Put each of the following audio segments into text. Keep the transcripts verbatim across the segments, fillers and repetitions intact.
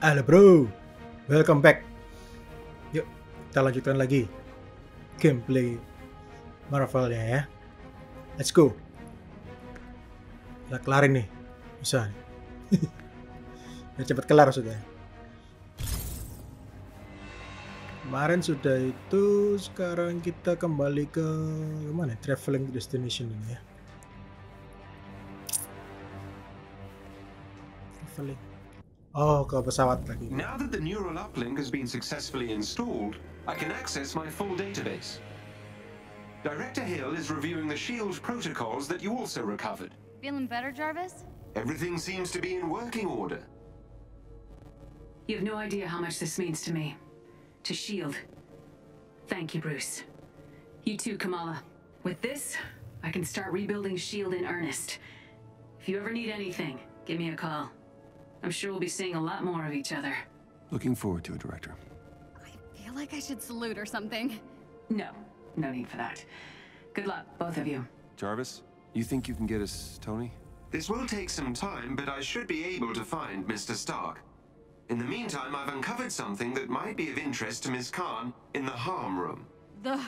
Halo bro, welcome back. Yuk, kita lanjutkan lagi gameplay Marvelnya ya. Let's go. Kita kelarin nih, bisa nih. Biar cepet kelar sudah. Kemarin sudah itu, sekarang kita kembali ke mana? Traveling destination ini ya. Traveling. Oh, ke pesawat lagi. Now that the neural uplink has been successfully installed, I can access my full database. Director Hill is reviewing the SHIELD protocols that you also recovered. Feeling better, Jarvis? Everything seems to be in working order. You've no idea how much this means to me. To SHIELD. Thank you, Bruce. You too, Kamala. With this, I can start rebuilding SHIELD in earnest. If you ever need anything, give me a call. I'm sure we'll be seeing a lot more of each other. Looking forward to it, Director. I feel like I should salute or something. No, no need for that. Good luck, both of you. Jarvis, you think you can get us Tony? This will take some time, but I should be able to find Mister Stark. In the meantime, I've uncovered something that might be of interest to Miz Khan in the HARM room. The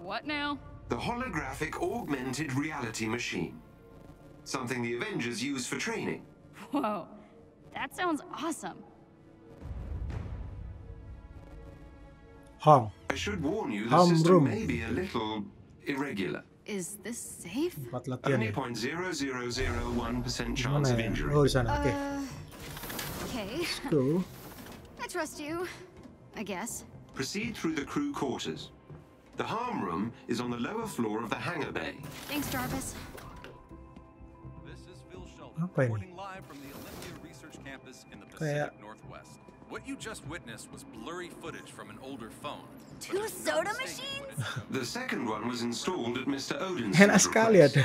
what now? The Holographic Augmented Reality Machine. Something the Avengers use for training. Whoa. That sounds awesome. Harm. I should warn you, the system may be a little irregular. Is this safe? Only zero point zero zero zero one percent chance of injury. Oh, okay. Uh, okay. Cool. I trust you, I guess. Proceed through the crew quarters. The HARM room is on the lower floor of the hangar bay. Thanks, Jarvis. This is Phil Shelton, reporting live from the Olympia campus in the Pacific Northwest. What you just witnessed was blurry footage from an older phone. Two soda machines? The second one was installed at Mister Odin's request.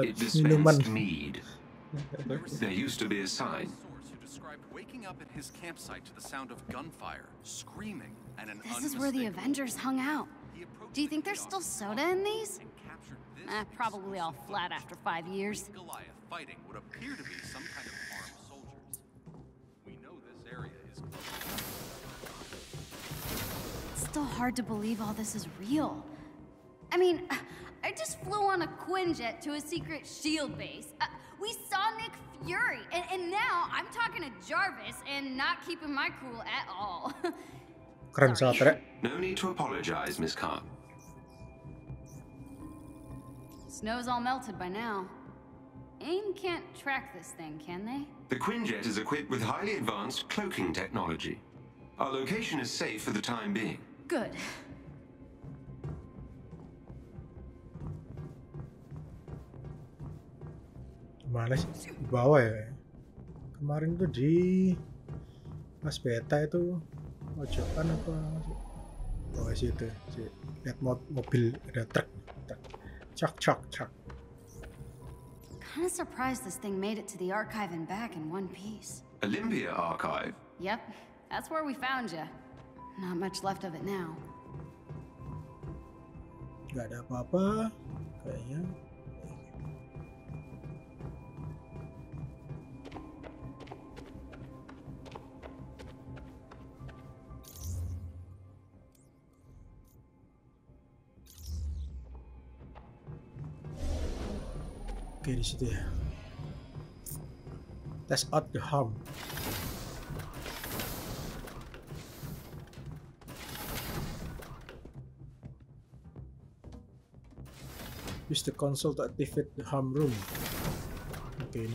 It dispensed mead. There used to be a sign. Who described waking up at his campsite to the sound of gunfire, screaming, and an unmistakable... This is where the Avengers hung out. Do you think there's still soda in these? Eh, probably all flat after five years. Goliath fighting would appear to be some kind of arm. It's still hard to believe all this is real. I mean, I just flew on a Quinjet to a secret SHIELD base. Uh, we saw Nick Fury, and, and now I'm talking to Jarvis and not keeping my cool at all. No need to apologize, Miss Khan. Snow's all melted by now. AIM can't track this thing, can they? The Quinjet is equipped with highly advanced cloaking technology. Our location is safe for the time being. Good. Kemana sih? Di bawah ya? Kemarin tuh di pas beta itu pojokan apa? Bawah situ. Lihat mobil ada truk. Cak cak cak. I'm kind of surprised this thing made it to the archive and back in one piece. Olympia Archive? Yep, that's where we found you. Not much left of it now. Gak ada apa-apa, kayaknya. Oke di situ ya. Test out the harm. Use the console to activate the harm room. Oke ini.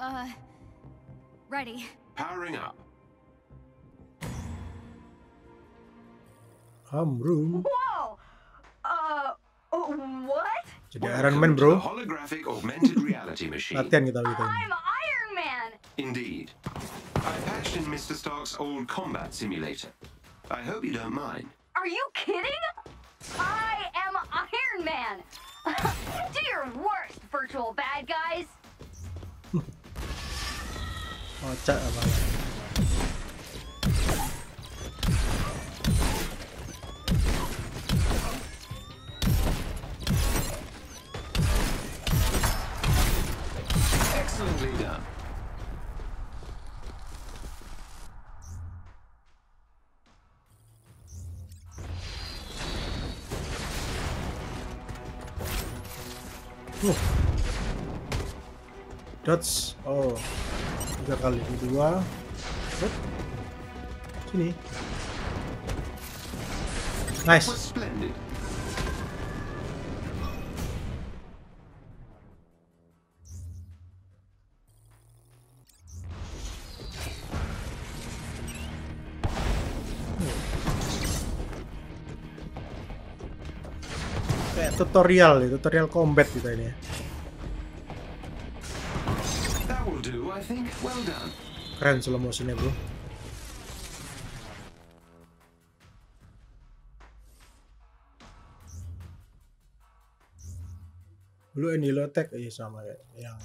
Uh, ready. Powering up. Harm room. Whoa! Uh, what? Jadi Iron Man, bro. Holographic augmented reality machine. Latihan kita gitu. I'm Iron Man. Indeed. I patched in Mister Stark's old combat simulator. I hope you don't mind. Are you kidding? I am Iron Man. Do your worst, virtual bad guys. Oh, cak apa? Excellent leader. Uh. Dots. Oh, tiga kali dua. Set. Sini. Nice. Tutorial, tutorial combat kita ini. Keren slow motionnya bro. Lu ini low tech aja sama ya yang.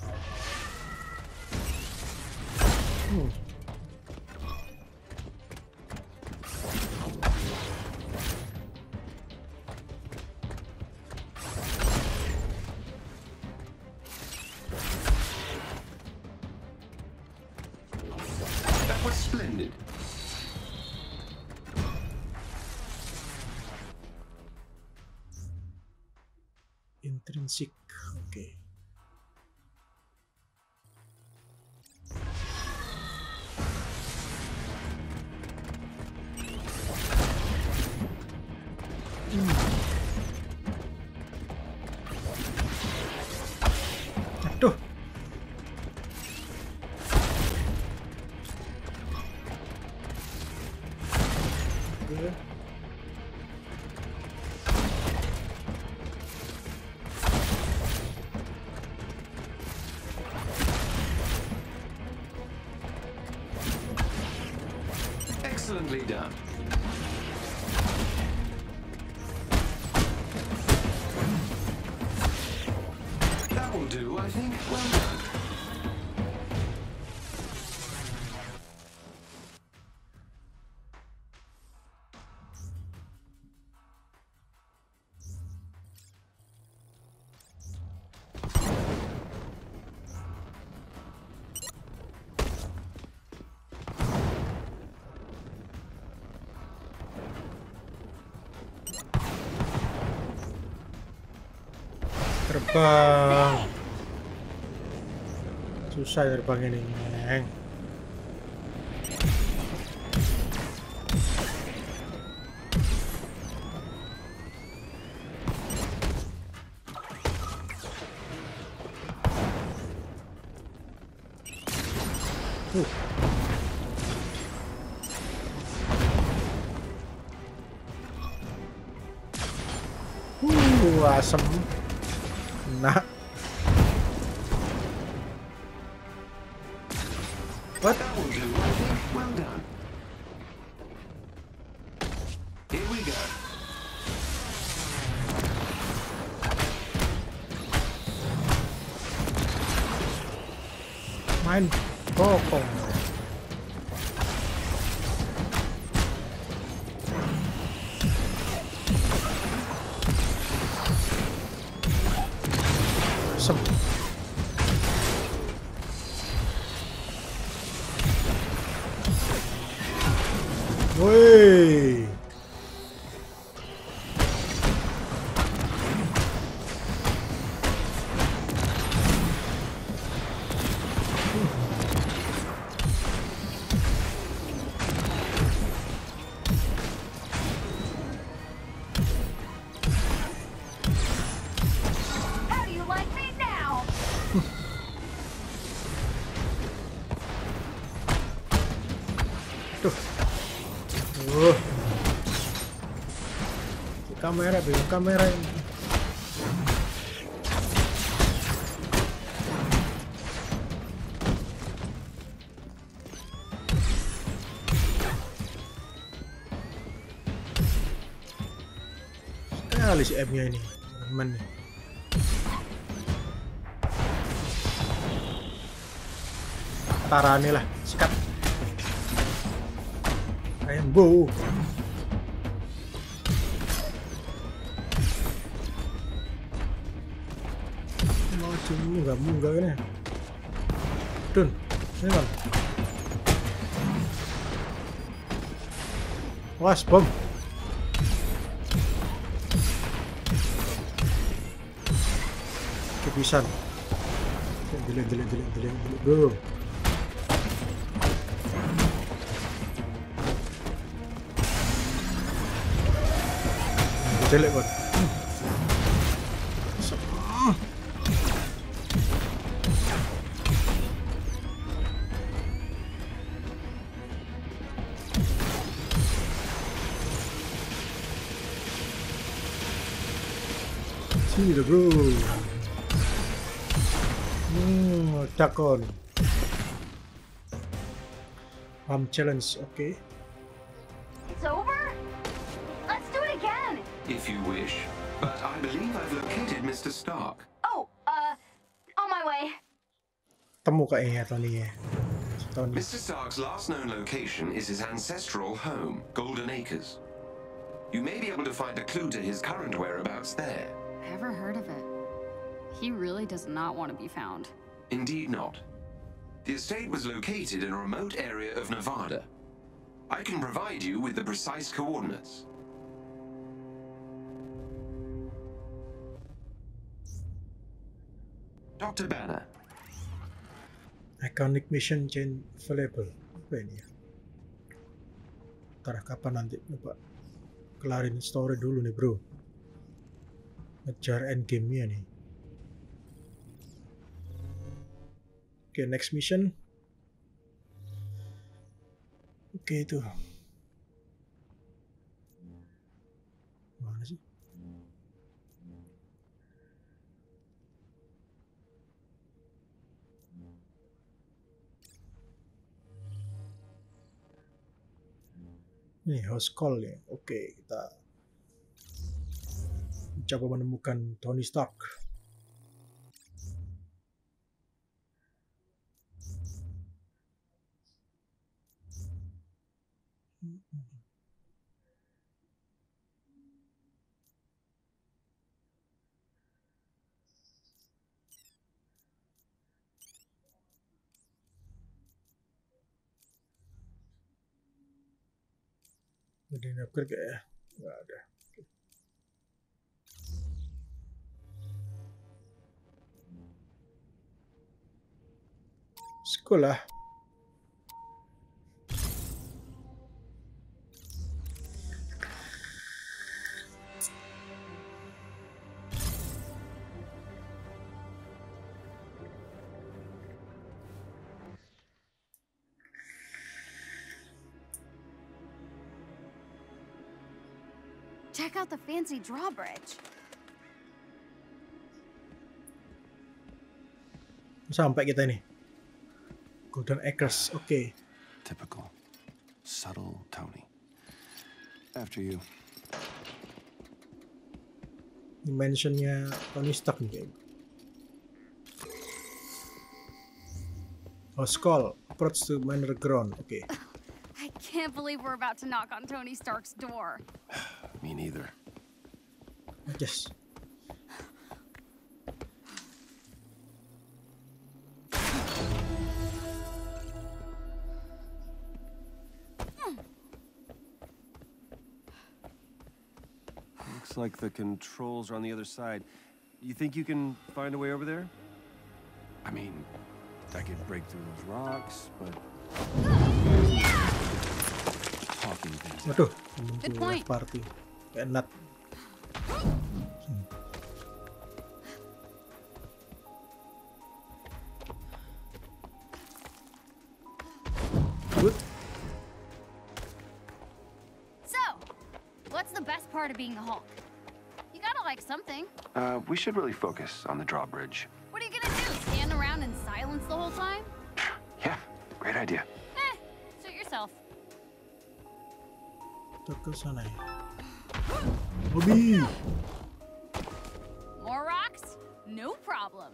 Hmm. Intrinsic, okay. Hmm. Aduh. Okay. Terbang susah terbang ini, neng. Uh. Uh, asem. Nah. What? Well done. Here we go. Mine bokong. Kamera, beli kamera ini. Sekali si app-nya ini, teman nih. Tarani lah, sikat. Ayam bau. Enggak, enggak ini. dön. Schnell dann. Was? Bumm. Kepisan. Delay, delay, delay, delay, delay. Boom. Delay buat. See the bro. Hmm, attack on. Arm challenge, okay. It's over? Let's do it again. If you wish. But I believe I've located Mister Stark. Oh, uh, on my way. Mister Stark's last known location is his ancestral home, Golden Acres. You may be able to find a clue to his current whereabouts there. Ever heard of it? He really does not want to be found. Indeed not. The estate was located in a remote area of Nevada. I can provide you with the precise coordinates. Doctor Banner. Iconic mission chain available. Apa ini ya? Tarah kapan nanti? Coba kelarin story dulu nih bro. Ngejar endgame-nya nih. Oke, okay, next mission. Oke, okay, itu. Mana sih? Ini house call ya. Oke, okay, kita coba menemukan Tony Stark. Jadi nak kerja ya? Nggak ada. Sekolah. Check out the fancy drawbridge. Sampai kita nih. Golden Acres, okay. Typical. Subtle Tony. After you. Mentionnya Tony Stark nih. Oh, skull. Approach to minor ground, okay. I can't believe we're about to knock on Tony Stark's door. Me neither. Yes. Like the controls are on the other side. You think you can find a way over there? I mean, I could break through those rocks, but yeah. Talking things. Aduh, good point. Party. Enak. Good. So, what's the best part of being a Hulk? Like something. Uh, we should really focus on the drawbridge. What are you gonna do? Stand around in silence the whole time? Yeah, great idea. Eh, suit yourself. Bobby. More rocks? No problem.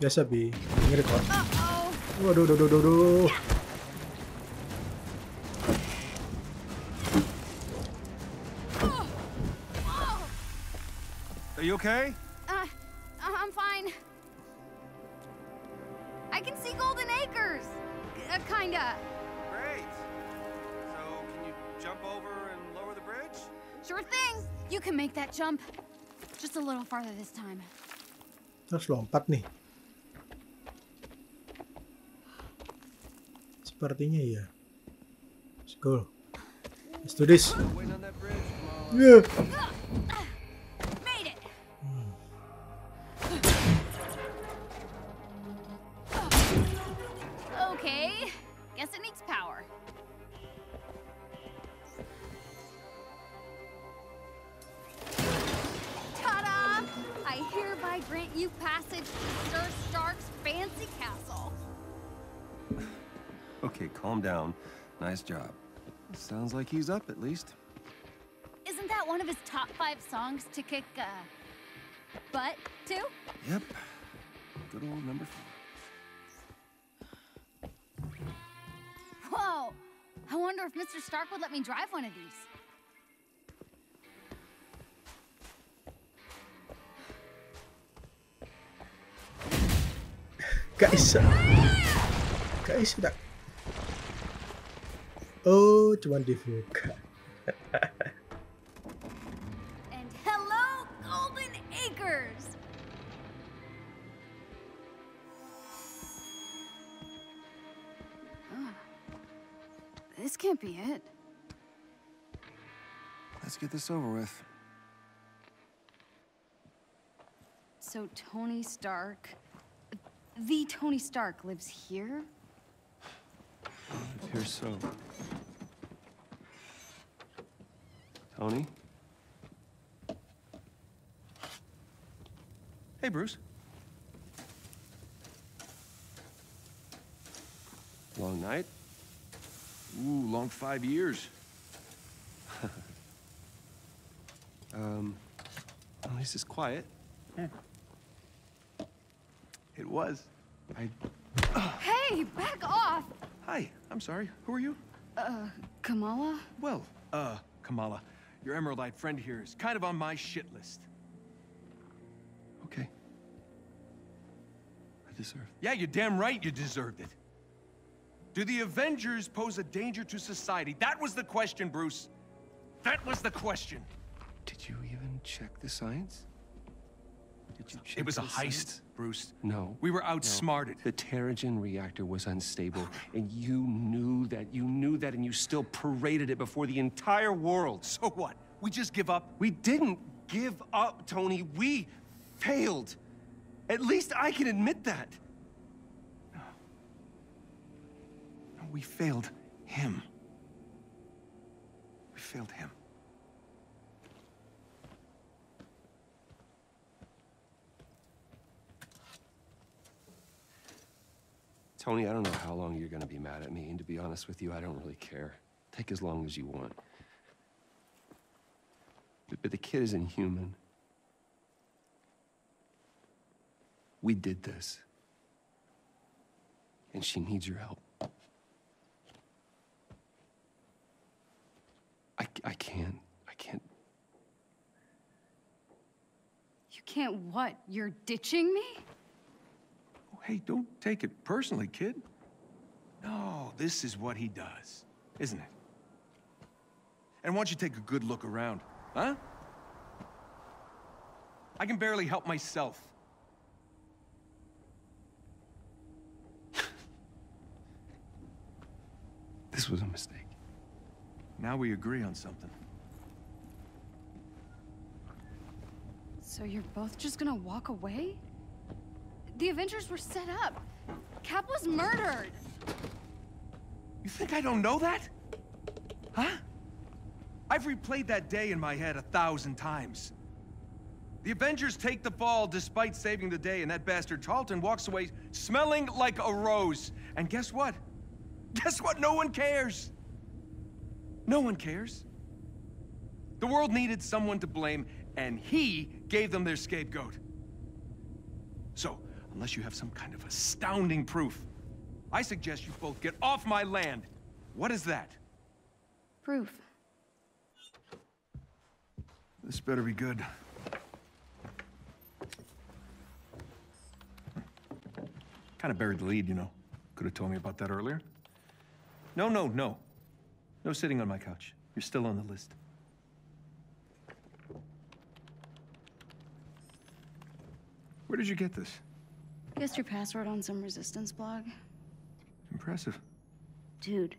Yes, I'll be. Uh-oh. Do, do, do, do, do. Yeah. you okay? Uh, I'm fine. I can see Golden Acres. Uh, kinda. Great. So, can you jump over and lower the bridge? Sure thing. You can make that jump. Just a little farther this time. Terus lompat nih. Sepertinya ya. Let's go. Let's do this. Yeah. Made it. Hmm. Okay. Guess it needs power. Ta-da! I hereby grant you passage to Sir Stark's fancy castle. Okay, calm down. Nice job. Sounds like he's up, at least. Isn't that one of his top five songs to kick, uh, butt, too? Yep. Good old number four. Whoa! I wonder if Mister Stark would let me drive one of these. Guys, guys, that. Oh, cuman dibuka. And hello, Golden Acres. Huh. This can't be it. Let's get this over with. So Tony Stark, the Tony Stark lives here? It appears so. Tony? Hey, Bruce. Long night? Ooh, long five years. um, at least it's quiet. Yeah. It was. I... Hey, back off! Hi, I'm sorry. Who are you? Uh, Kamala? Well, uh, Kamala. Your Emeraldite friend here is kind of on my shit list. Okay. I deserved it. Yeah, you're damn right you deserved it. Do the Avengers pose a danger to society? That was the question, Bruce. That was the question. Did you even check the science? Did you check it was a heist, science? Bruce. No. We were outsmarted. No. The Terrigen reactor was unstable, and you knew that. You knew that, and you still paraded it before the entire world. So what? We just give up? We didn't give up, Tony. We failed. At least I can admit that. No. No, we failed him. We failed him. Tony, I don't know how long you're gonna be mad at me, and to be honest with you, I don't really care. Take as long as you want. But, but the kid is inhuman. We did this. And she needs your help. I, I can't, I can't. You can't what? You're ditching me? Hey, don't take it personally, kid. No, this is what he does, isn't it? And why don't you take a good look around, huh? I can barely help myself. This was a mistake. Now we agree on something. So you're both just gonna walk away? The Avengers were set up. Cap was murdered. You think I don't know that? Huh? I've replayed that day in my head a thousand times. The Avengers take the fall despite saving the day, and that bastard Talton walks away smelling like a rose. And guess what? Guess what? No one cares. No one cares. The world needed someone to blame, and he gave them their scapegoat. So, unless you have some kind of astounding proof, I suggest you both get off my land. What is that? Proof. This better be good. Kind of buried the lead, you know. Could have told me about that earlier. No, no, no. No sitting on my couch. You're still on the list. Where did you get this? Guessed your password on some resistance blog. Impressive. Dude,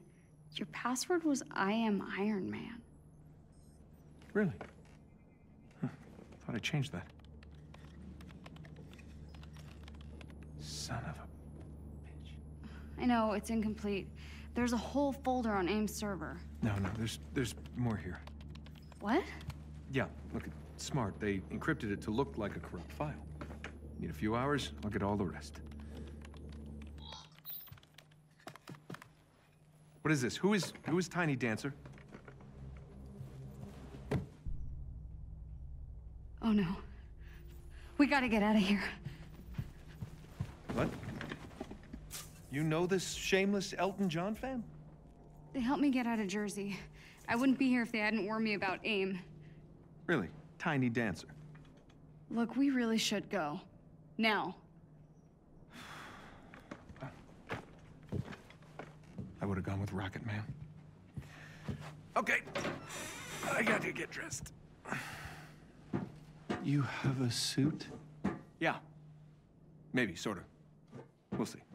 your password was I am Iron Man. Really? Huh. Thought I changed that. Son of a bitch. I know, it's incomplete. There's a whole folder on A I M server. No, no, there's there's more here. What? Yeah, look, smart. They encrypted it to look like a corrupt file. Need a few hours, I'll get all the rest. What is this? Who is who is Tiny Dancer? Oh no. We gotta get out of here. What? You know this shameless Elton John fan? They helped me get out of Jersey. I wouldn't be here if they hadn't warned me about A I M. Really? Tiny Dancer? Look, we really should go. Now. I would have gone with Rocket Man. Okay. I gotta get dressed. You have a suit? Yeah. Maybe, sort of. We'll see.